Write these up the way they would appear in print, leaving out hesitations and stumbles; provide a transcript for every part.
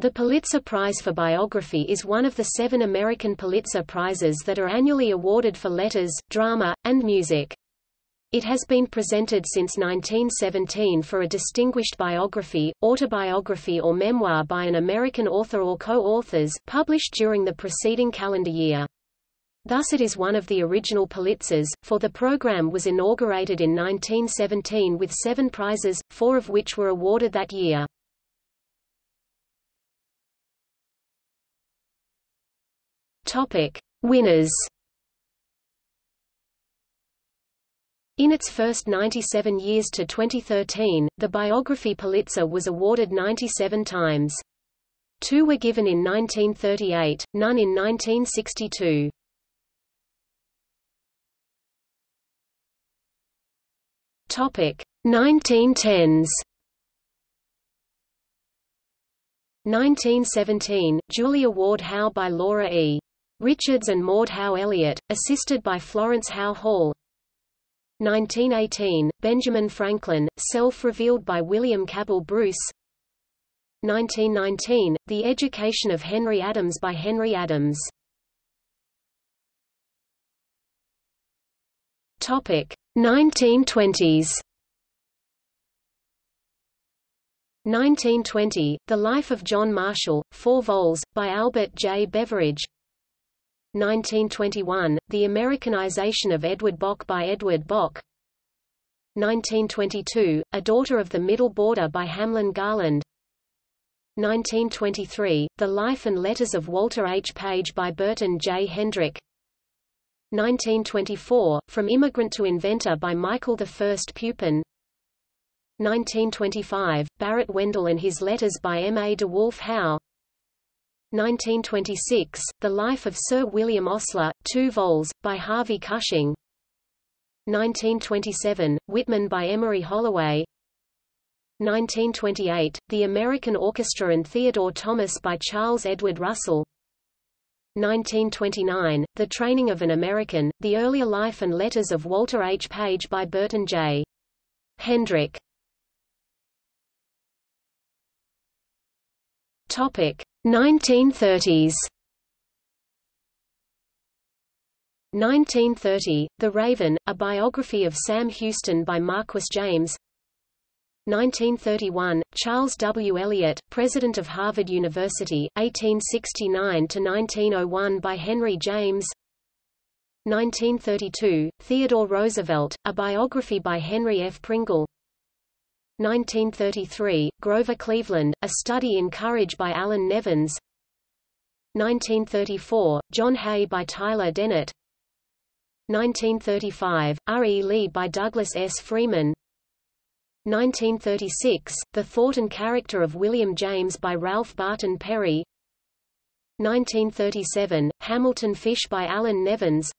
The Pulitzer Prize for Biography is one of the 7 American Pulitzer Prizes that are annually awarded for letters, drama, and music. It has been presented since 1917 for a distinguished biography, autobiography or memoir by an American author or co-authors, published during the preceding calendar year. Thus it is one of the original Pulitzers, for the program was inaugurated in 1917 with 7 prizes, 4 of which were awarded that year. Winners. In its first 97 years to 2013, the Biography Pulitzer was awarded 97 times. 2 were given in 1938, none in 1962. Topic: 1910s. 1917, Julia Ward Howe by Laura E. Richards and Maud Howe Elliott, assisted by Florence Howe Hall. 1918, Benjamin Franklin, self-revealed by William Cabell Bruce. 1919, The Education of Henry Adams by Henry Adams. Topic: 1920s. 1920, The Life of John Marshall, 4 vols, by Albert J. Beveridge. 1921, The Americanization of Edward Bok by Edward Bok. 1922, A Daughter of the Middle Border by Hamlin Garland. 1923, The Life and Letters of Walter H. Page by Burton J. Hendrick. 1924, From Immigrant to Inventor by Michael I. Pupin. 1925, Barrett Wendell and His Letters by M. A. DeWolf Howe. 1926, The Life of Sir William Osler, 2 vols, by Harvey Cushing. 1927, Whitman by Emery Holloway. 1928, The American Orchestra and Theodore Thomas by Charles Edward Russell. 1929, The Training of an American, The Earlier Life and Letters of Walter H. Page by Burton J. Hendrick. Topic: 1930s. 1930, The Raven, A Biography of Sam Houston by Marquis James. 1931, Charles W. Eliot, President of Harvard University, 1869–1901 by Henry James. 1932, Theodore Roosevelt, A Biography by Henry F. Pringle. 1933, Grover Cleveland, A Study in Courage by Allan Nevins. 1934, John Hay by Tyler Dennett. 1935, R. E. Lee by Douglas S. Freeman. 1936, The Thought and Character of William James by Ralph Barton Perry. 1937, Hamilton Fish by Allan Nevins.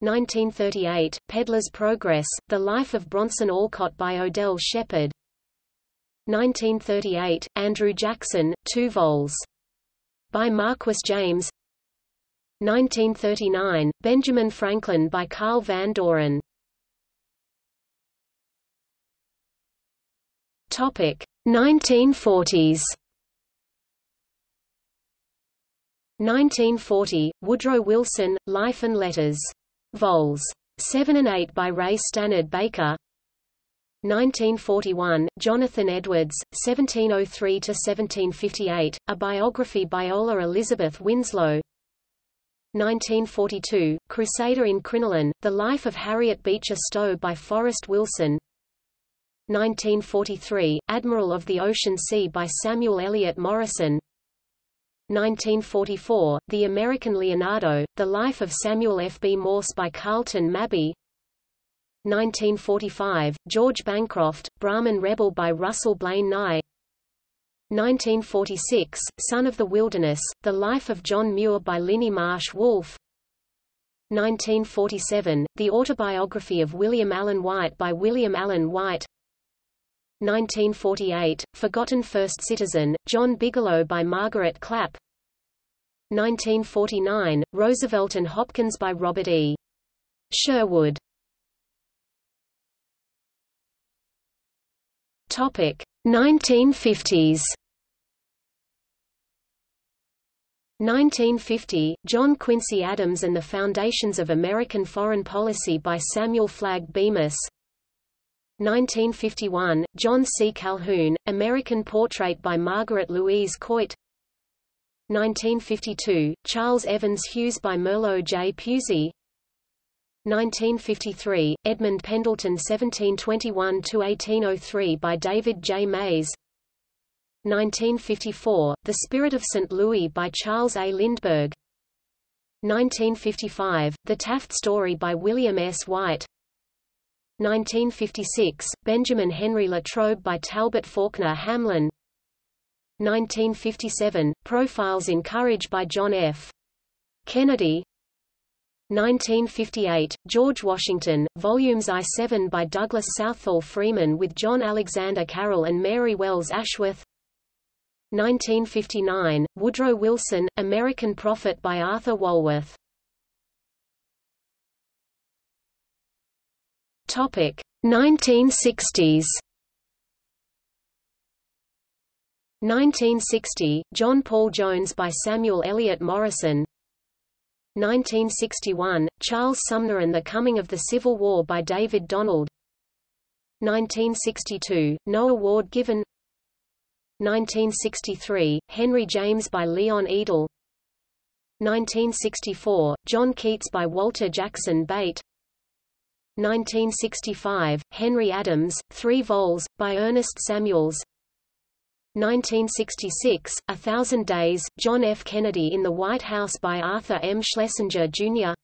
1938, Peddler's Progress, The Life of Bronson Alcott by Odell Shepard. 1938, Andrew Jackson, 2 vols. By Marquis James. 1939, Benjamin Franklin by Carl Van Doren. Topic: 1940s. 1940, Woodrow Wilson, Life and Letters. Vols. 7 and 8 by Ray Stannard Baker. 1941, Jonathan Edwards, 1703–1758, A Biography by Ola Elizabeth Winslow. 1942, Crusader in Crinoline, The Life of Harriet Beecher Stowe by Forrest Wilson. 1943, Admiral of the Ocean Sea by Samuel Eliot Morison. 1944, The American Leonardo, The Life of Samuel F. B. Morse by Carlton Mabey. 1945, George Bancroft, Brahmin Rebel by Russell Blaine Nye. 1946, Son of the Wilderness, The Life of John Muir by Linnie Marsh Wolfe. 1947, The Autobiography of William Allen White by William Allen White. 1948, Forgotten First Citizen, John Bigelow by Margaret Clapp. 1949, Roosevelt and Hopkins by Robert E. Sherwood. Topic: 1950s. 1950, John Quincy Adams and the Foundations of American Foreign Policy by Samuel Flagg Bemis. 1951, John C. Calhoun, American Portrait by Margaret Louise Coit. 1952, Charles Evans Hughes by Merlo J. Pusey. 1953, Edmund Pendleton 1721–1803 by David J. Mays. 1954, The Spirit of St. Louis by Charles A. Lindbergh. 1955, The Taft Story by William S. White. 1956, Benjamin Henry Latrobe by Talbot Faulkner Hamlin. 1957, Profiles in Courage by John F. Kennedy. 1958, George Washington, Volumes I-7 by Douglas Southall Freeman with John Alexander Carroll and Mary Wells Ashworth. 1959, Woodrow Wilson, American Prophet by Arthur Walworth. Topic: 1960s. 1960, John Paul Jones by Samuel Eliot Morison. 1961, Charles Sumner and the Coming of the Civil War by David Donald. 1962, No Award Given. 1963, Henry James by Leon Edel. 1964, John Keats by Walter Jackson Bate. 1965, Henry Adams, Three Vols, by Ernest Samuels. 1966, A Thousand Days, John F. Kennedy in the White House by Arthur M. Schlesinger, Jr.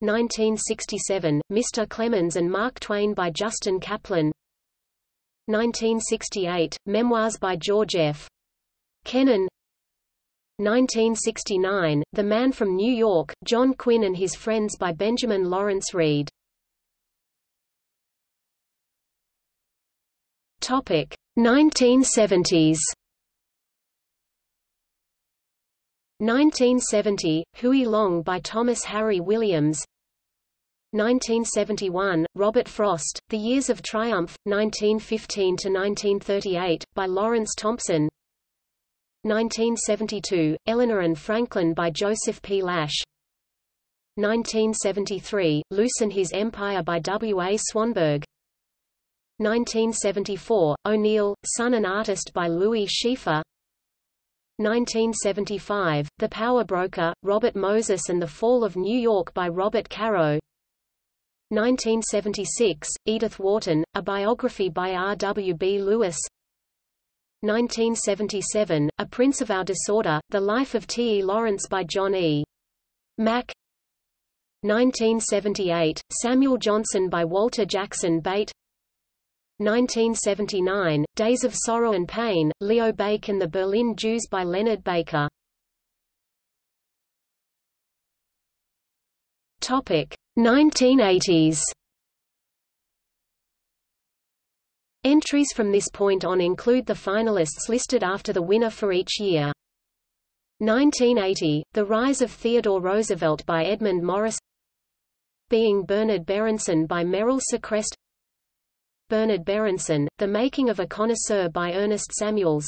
1967, Mr. Clemens and Mark Twain by Justin Kaplan. 1968, Memoirs by George F. Kennan. 1969, The Man from New York, John Quinn and His Friends by Benjamin Lawrence Reed. 1970s. 1970, Huey Long by Thomas Harry Williams. 1971, Robert Frost, The Years of Triumph, 1915–1938, by Lawrence Thompson. 1972, Eleanor and Franklin by Joseph P. Lash. 1973, Loosen His Empire by W. A. Swanberg. 1974, O'Neill, Son and Artist by Louis Schieffer. 1975, The Power Broker, Robert Moses and the Fall of New York by Robert Caro. 1976, Edith Wharton, A Biography by R. W. B. Lewis. 1977, A Prince of Our Disorder, The Life of T. E. Lawrence by John E. Mack. 1978, Samuel Johnson by Walter Jackson Bate. 1979, Days of Sorrow and Pain, Leo Baik and the Berlin Jews by Leonard Baker. 1980s. Entries from this point on include the finalists listed after the winner for each year. 1980, The Rise of Theodore Roosevelt by Edmund Morris. Being Bernard Berenson by Merrill Secrest. Bernard Berenson, The Making of a Connoisseur by Ernest Samuels.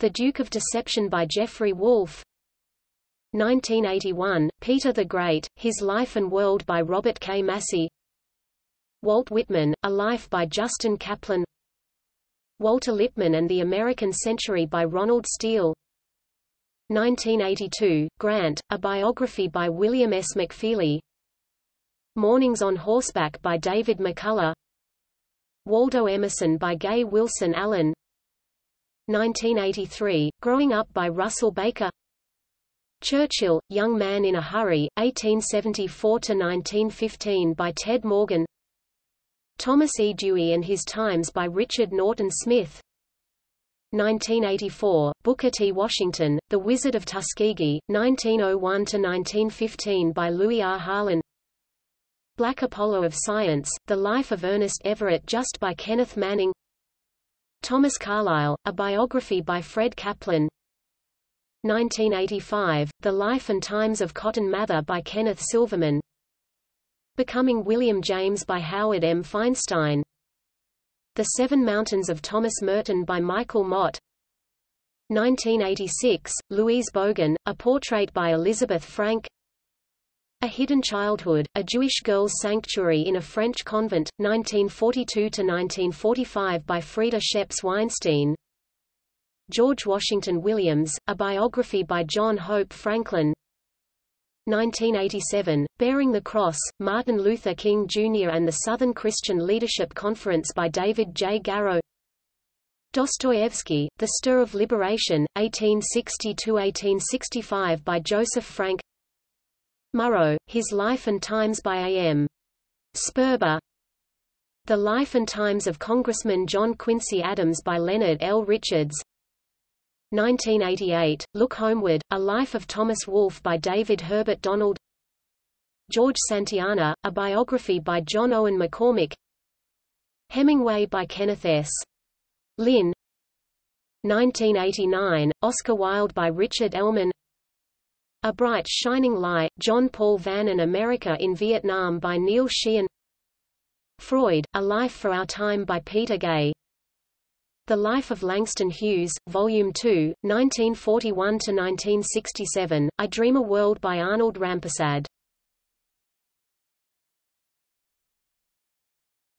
The Duke of Deception by Geoffrey Wolfe. 1981, Peter the Great, His Life and World by Robert K. Massey. Walt Whitman, A Life by Justin Kaplan. Walter Lippmann and the American Century by Ronald Steele. 1982, Grant, A Biography by William S. McFeely. Mornings on Horseback by David McCullough. Waldo Emerson by Gay Wilson Allen. 1983, Growing Up by Russell Baker. Churchill, Young Man in a Hurry, 1874–1915 by Ted Morgan. Thomas E. Dewey and His Times by Richard Norton Smith. 1984, Booker T. Washington, The Wizard of Tuskegee, 1901–1915 by Louis R. Harlan. Black Apollo of Science, The Life of Ernest Everett Just by Kenneth Manning. Thomas Carlyle, A Biography by Fred Kaplan. 1985, The Life and Times of Cotton Mather by Kenneth Silverman. Becoming William James by Howard M. Feinstein. The Seven Mountains of Thomas Merton by Michael Mott. 1986, Louise Bogan, A Portrait by Elizabeth Frank. A Hidden Childhood, A Jewish Girl's Sanctuary in a French Convent, 1942–1945 by Frieda Sheps Weinstein. George Washington Williams, A Biography by John Hope Franklin. 1987, Bearing the Cross, Martin Luther King Jr. and the Southern Christian Leadership Conference by David J. Garrow. Dostoevsky, The Stir of Liberation, 1860–1865 by Joseph Frank. Murrow, His Life and Times by A.M. Sperber. The Life and Times of Congressman John Quincy Adams by Leonard L. Richards. 1988, Look Homeward, A Life of Thomas Wolfe by David Herbert Donald. George Santayana, A Biography by John Owen McCormick. Hemingway by Kenneth S. Lynn. 1989, Oscar Wilde by Richard Ellman. A Bright Shining Lie, John Paul Vann, America in Vietnam by Neil Sheehan. Freud, A Life for Our Time by Peter Gay. The Life of Langston Hughes, Volume 2, 1941–1967, I Dream a World by Arnold Rampersad.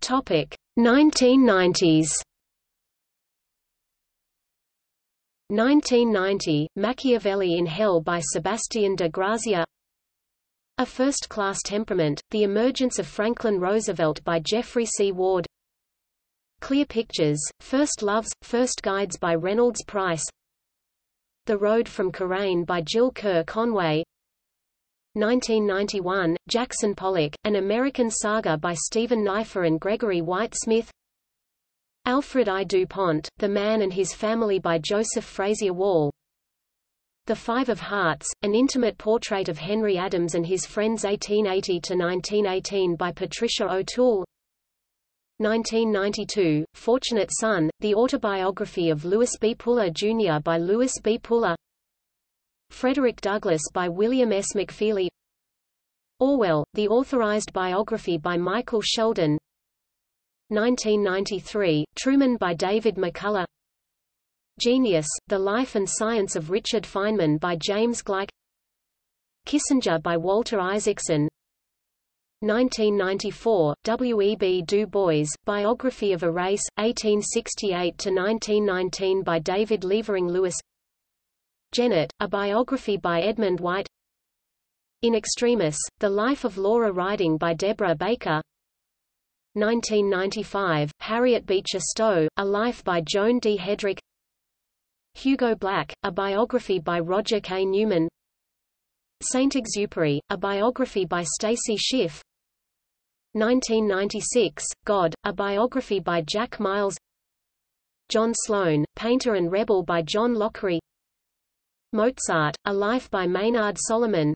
Topic: 1990s. 1990, Machiavelli in Hell by Sebastian de Grazia. A First-Class Temperament, The Emergence of Franklin Roosevelt by Jeffrey C. Ward. Clear Pictures, First Loves, First Guides by Reynolds Price. The Road from Corain by Jill Kerr Conway. 1991, Jackson Pollock, An American Saga by Stephen Knifer and Gregory Whitesmith. Alfred I. DuPont, The Man and His Family by Joseph Frazier Wall. The Five of Hearts, An Intimate Portrait of Henry Adams and His Friends 1880–1918 by Patricia O'Toole. 1992, Fortunate Son, The Autobiography of Lewis B. Puller Jr. by Lewis B. Puller. Frederick Douglass by William S. McFeely. Orwell, The Authorized Biography by Michael Sheldon. 1993, Truman by David McCullough. Genius, The Life and Science of Richard Feynman by James Gleick. Kissinger by Walter Isaacson. 1994, W.E.B. Du Bois, Biography of a Race, 1868–1919 by David Levering Lewis. Genet, A Biography by Edmund White. In Extremis, The Life of Laura Riding by Deborah Baker. 1995, Harriet Beecher Stowe, A Life by Joan D. Hedrick. Hugo Black, A Biography by Roger K. Newman. Saint-Exupéry, A Biography by Stacy Schiff. 1996, God, A Biography by Jack Miles. John Sloan, Painter and Rebel by John Lockery. Mozart, A Life by Maynard Solomon.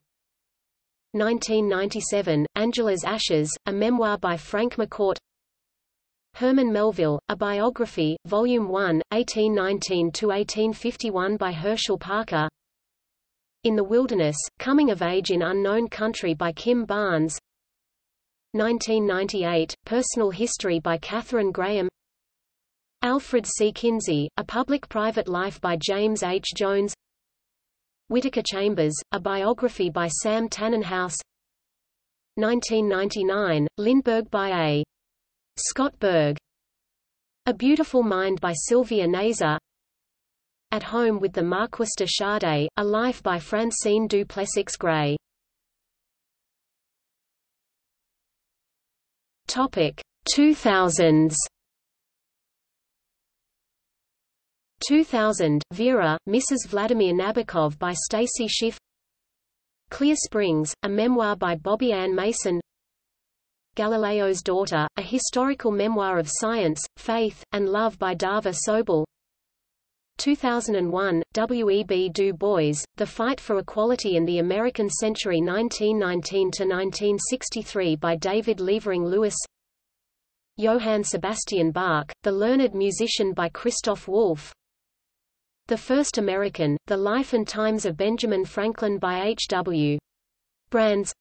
1997, Angela's Ashes, A Memoir by Frank McCourt. Herman Melville, A Biography, Volume 1, 1819–1851 by Herschel Parker. In the Wilderness, Coming of Age in Unknown Country by Kim Barnes. 1998, Personal History by Katharine Graham. Alfred C. Kinsey, A Public-Private Life by James H. Jones. Whitaker Chambers, A Biography by Sam Tannenhouse. 1999, Lindbergh by A. Scott Berg. A Beautiful Mind by Sylvia Nazer. At Home with the Marquis de Sade, A Life by Francine du Plessis Gray. Topic: 2000s. 2000, Vera, Mrs. Vladimir Nabokov by Stacy Schiff. Clear Springs, A Memoir by Bobby Ann Mason. Galileo's Daughter, A Historical Memoir of Science, Faith, and Love by Dava Sobel. 2001, W.E.B. Du Bois, The Fight for Equality in the American Century 1919–1963 by David Levering Lewis. Johann Sebastian Bach, The Learned Musician by Christoph Wolff. The First American, The Life and Times of Benjamin Franklin by H.W. Brands.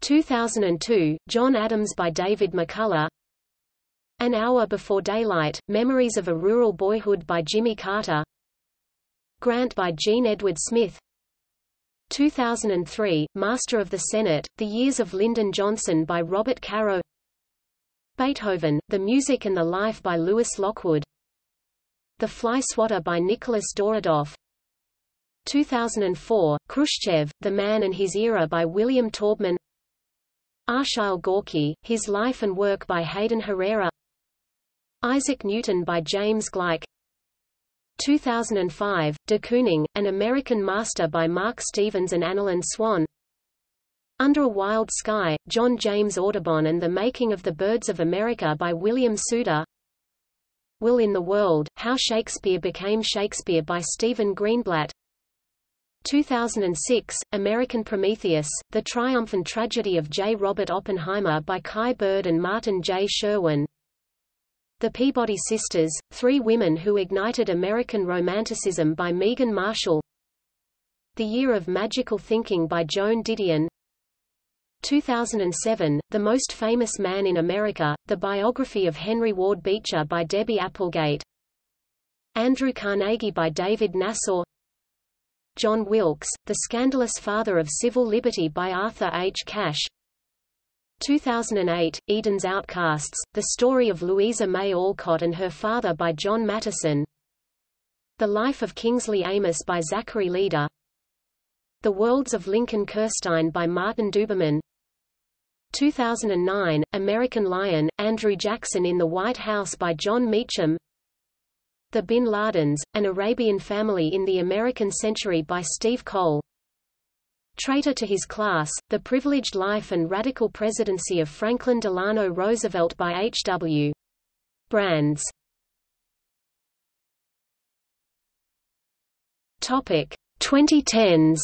2002, John Adams by David McCullough. An Hour Before Daylight, Memories of a Rural Boyhood by Jimmy Carter. grant by Jean Edward Smith. 2003, Master of the Senate, The Years of Lyndon Johnson by Robert Caro. Beethoven, The Music and the Life by Lewis Lockwood. The Fly Swatter by Nicholas Dorodoff. 2004, Khrushchev, The Man and His Era by William Taubman. Arshile Gorky, His Life and Work by Hayden Herrera. Isaac Newton by James Gleick. 2005, de Kooning, An American Master by Mark Stevens and Anneline Swan. Under a Wild Sky, John James Audubon and the Making of the Birds of America by William Souter. Will in the World, How Shakespeare Became Shakespeare by Stephen Greenblatt. 2006, American Prometheus, The Triumph and Tragedy of J. Robert Oppenheimer by Kai Bird and Martin J. Sherwin. The Peabody Sisters, Three Women Who Ignited American Romanticism by Megan Marshall. The Year of Magical Thinking by Joan Didion. 2007, The Most Famous Man in America, The Biography of Henry Ward Beecher by Debbie Applegate. Andrew Carnegie by David Nassau. John Wilkes, The Scandalous Father of Civil Liberty by Arthur H. Cash. 2008, Eden's Outcasts, The Story of Louisa May Alcott and Her Father by John Matteson. The Life of Kingsley Amis by Zachary Leader. The Worlds of Lincoln Kirstein by Martin Duberman. 2009, American Lion, Andrew Jackson in the White House by John Meacham. The Bin Ladens, An Arabian Family in the American Century by Steve Cole. Traitor to His Class, The Privileged Life and Radical Presidency of Franklin Delano Roosevelt by H.W. Brands. Topic: 2010s.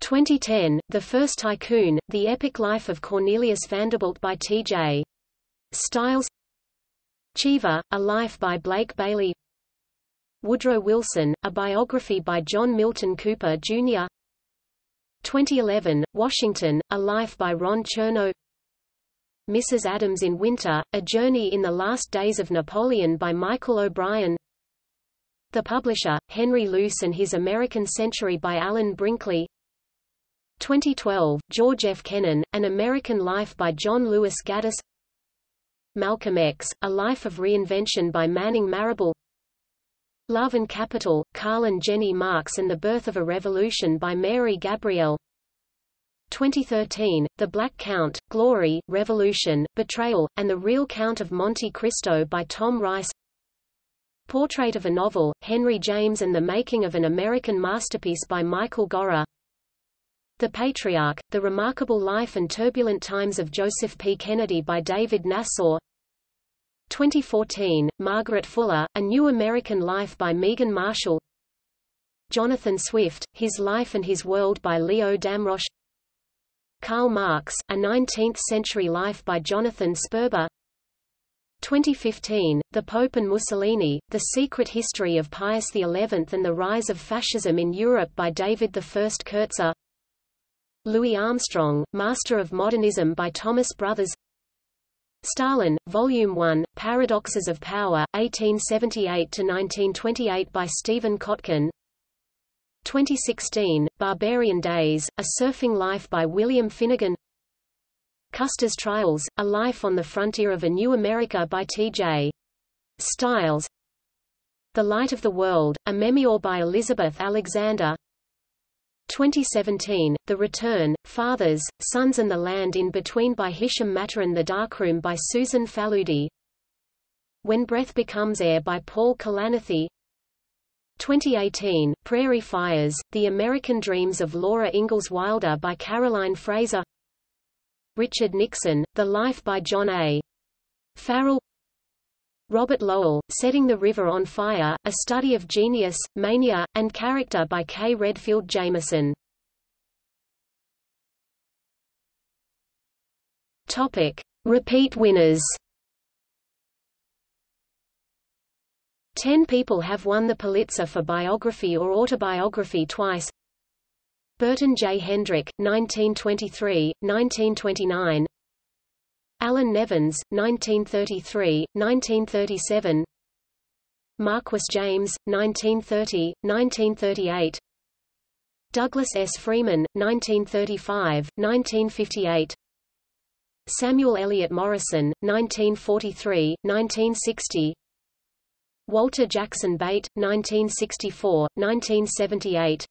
2010, The First Tycoon, The Epic Life of Cornelius Vanderbilt by T.J. Stiles. Cheever, A Life by Blake Bailey. Woodrow Wilson, A Biography by John Milton Cooper, Jr. 2011, Washington, A Life by Ron Chernow. Mrs. Adams in Winter, A Journey in the Last Days of Napoleon by Michael O'Brien. The Publisher, Henry Luce and His American Century by Alan Brinkley. 2012, George F. Kennan, An American Life by John Lewis Gaddis. Malcolm X, A Life of Reinvention by Manning Marrable. Love and Capital, Carl and Jenny Marx and the Birth of a Revolution by Mary Gabrielle. 2013, The Black Count, Glory, Revolution, Betrayal, and the Real Count of Monte Cristo by Tom Rice. Portrait of a Novel, Henry James and the Making of an American Masterpiece by Michael Gora. The Patriarch, The Remarkable Life and Turbulent Times of Joseph P. Kennedy by David Nassau. 2014, Margaret Fuller, A New American Life by Megan Marshall. Jonathan Swift, His Life and His World by Leo Damrosch. Karl Marx, A 19th-Century Life by Jonathan Sperber. 2015, The Pope and Mussolini, The Secret History of Pius XI and the Rise of Fascism in Europe by David I Kurtzer. Louis Armstrong, Master of Modernism by Thomas Brothers. Stalin, Volume 1, Paradoxes of Power, 1878–1928 by Stephen Kotkin. 2016, Barbarian Days, A Surfing Life by William Finnegan. Custer's Trials, A Life on the Frontier of a New America by T.J. Stiles. The Light of the World, A Memoir by Elizabeth Alexander. 2017, The Return, Fathers, Sons and the Land in Between by Hisham Mataran. The Darkroom by Susan Faludi. When Breath Becomes Air by Paul Kalanithi. 2018, Prairie Fires, The American Dreams of Laura Ingalls Wilder by Caroline Fraser. Richard Nixon, The Life by John A. Farrell. Robert Lowell, Setting the River on Fire, A Study of Genius, Mania, and Character by K. Redfield Jameson. Topic: Repeat winners. 10 people have won the Pulitzer for biography or autobiography twice. Burton J. Hendrick, 1923, 1929. Allan Nevins, 1933, 1937. Marquis James, 1930, 1938. Douglas S. Freeman, 1935, 1958. Samuel Eliot Morison, 1943, 1960. Walter Jackson Bate, 1964, 1978.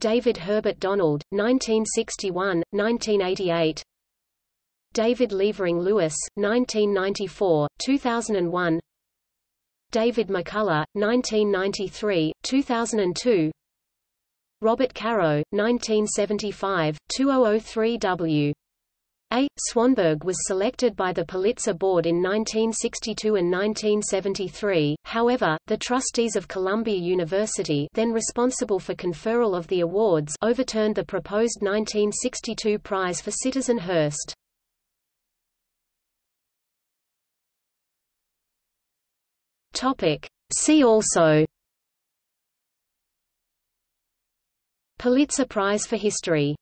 David Herbert Donald, 1961, 1988. David Levering Lewis, 1994, 2001. David McCullough, 1993, 2002. Robert Caro, 1975, 2003W. A. Swanberg was selected by the Pulitzer Board in 1962 and 1973, however, the trustees of Columbia University, then responsible for conferral of the awards, overturned the proposed 1962 prize for Citizen Hearst. See also: Pulitzer Prize for History.